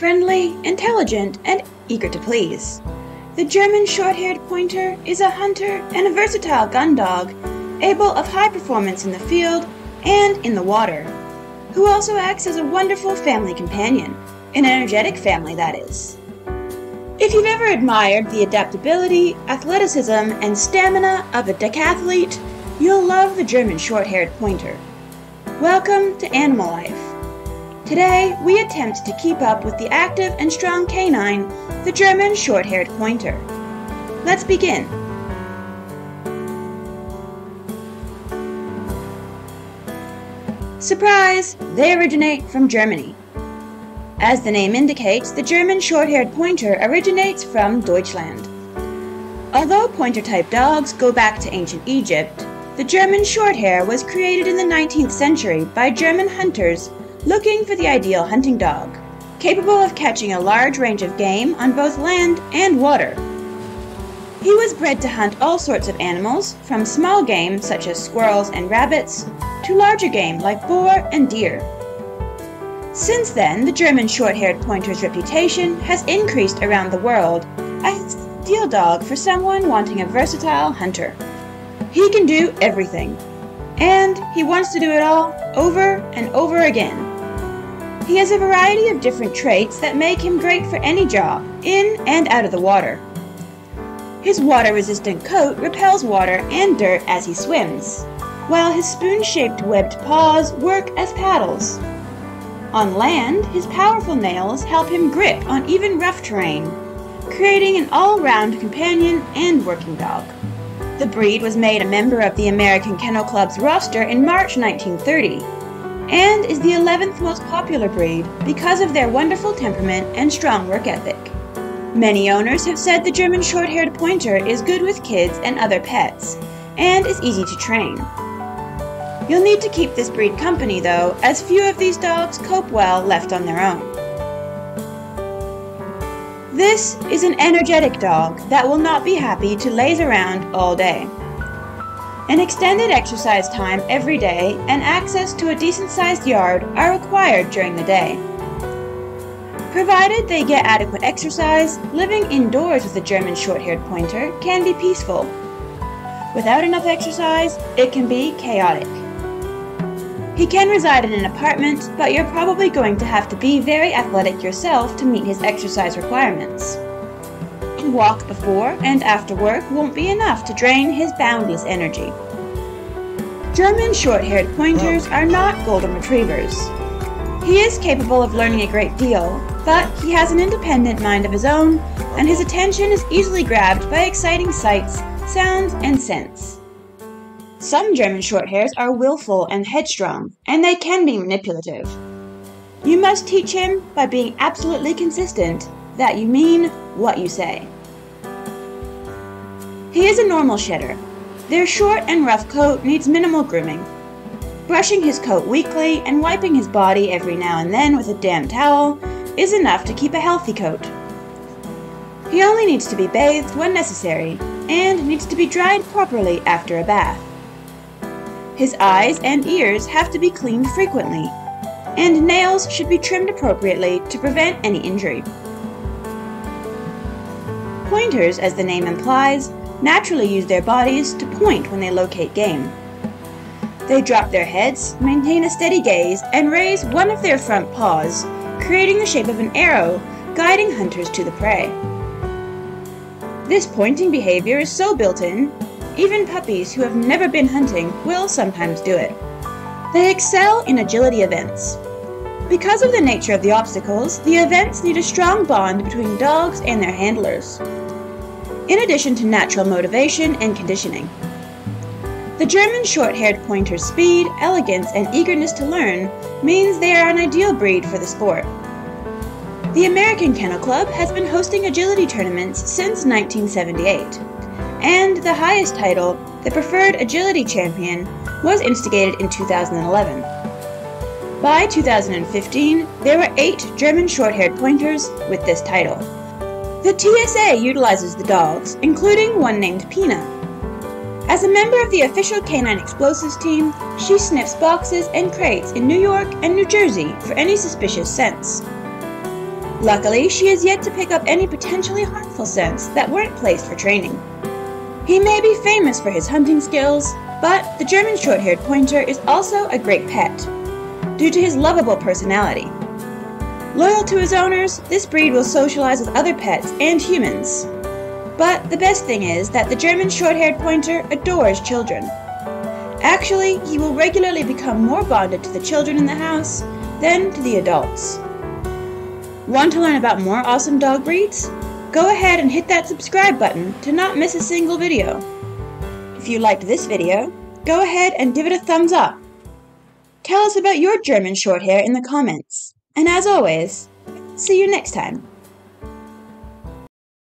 friendly, intelligent, and eager to please. The German Shorthaired Pointer is a hunter and a versatile gun dog, able of high performance in the field and in the water, who also acts as a wonderful family companion, an energetic family, that is. If you've ever admired the adaptability, athleticism, and stamina of a decathlete, you'll love the German Shorthaired Pointer. Welcome to Animal Life. Today, we attempt to keep up with the active and strong canine, the German Shorthaired Pointer. Let's begin. Surprise! They originate from Germany. As the name indicates, the German Shorthaired Pointer originates from Deutschland. Although pointer-type dogs go back to ancient Egypt, the German Shorthair was created in the 19th century by German hunters looking for the ideal hunting dog, capable of catching a large range of game on both land and water. He was bred to hunt all sorts of animals, from small game such as squirrels and rabbits, to larger game like boar and deer. Since then, the German Shorthaired Pointer's reputation has increased around the world as an ideal dog for someone wanting a versatile hunter. He can do everything, and he wants to do it all over and over again. He has a variety of different traits that make him great for any job, in and out of the water. His water-resistant coat repels water and dirt as he swims, while his spoon-shaped webbed paws work as paddles. On land, his powerful nails help him grip on even rough terrain, creating an all-round companion and working dog. The breed was made a member of the American Kennel Club's roster in March 1930, and is the 11th most popular breed because of their wonderful temperament and strong work ethic. Many owners have said the German Shorthaired Pointer is good with kids and other pets, and is easy to train. You'll need to keep this breed company, though, as few of these dogs cope well left on their own. This is an energetic dog that will not be happy to laze around all day. An extended exercise time every day and access to a decent-sized yard are required during the day. Provided they get adequate exercise, living indoors with the German Shorthaired Pointer can be peaceful. Without enough exercise, it can be chaotic. He can reside in an apartment, but you're probably going to have to be very athletic yourself to meet his exercise requirements. A walk before and after work won't be enough to drain his boundless energy. German Shorthaired Pointers are not golden retrievers. He is capable of learning a great deal, but he has an independent mind of his own, and his attention is easily grabbed by exciting sights, sounds, and scents. Some German Shorthairs are willful and headstrong, and they can be manipulative. You must teach him, by being absolutely consistent, that you mean what you say. He is a normal shedder. Their short and rough coat needs minimal grooming. Brushing his coat weekly and wiping his body every now and then with a damp towel is enough to keep a healthy coat. He only needs to be bathed when necessary and needs to be dried properly after a bath. His eyes and ears have to be cleaned frequently, and nails should be trimmed appropriately to prevent any injury. Pointers, as the name implies, naturally use their bodies to point when they locate game. They drop their heads, maintain a steady gaze, and raise one of their front paws, creating the shape of an arrow, guiding hunters to the prey. This pointing behavior is so built in, even puppies who have never been hunting will sometimes do it. They excel in agility events. Because of the nature of the obstacles, the events need a strong bond between dogs and their handlers, in addition to natural motivation and conditioning. The German Shorthaired Pointer's speed, elegance, and eagerness to learn means they are an ideal breed for the sport. The American Kennel Club has been hosting agility tournaments since 1978, and the highest title, the Preferred Agility Champion, was instigated in 2011. By 2015, there were 8 German Shorthaired Pointers with this title. The TSA utilizes the dogs, including one named Peanut. As a member of the official canine explosives team, she sniffs boxes and crates in New York and New Jersey for any suspicious scents. Luckily, she has yet to pick up any potentially harmful scents that weren't placed for training. He may be famous for his hunting skills, but the German Shorthaired Pointer is also a great pet, due to his lovable personality. Loyal to his owners, this breed will socialize with other pets and humans. But the best thing is that the German Shorthaired Pointer adores children. Actually, he will regularly become more bonded to the children in the house than to the adults. Want to learn about more awesome dog breeds? Go ahead and hit that subscribe button to not miss a single video. If you liked this video, go ahead and give it a thumbs up. Tell us about your German Shorthair in the comments. And as always, see you next time.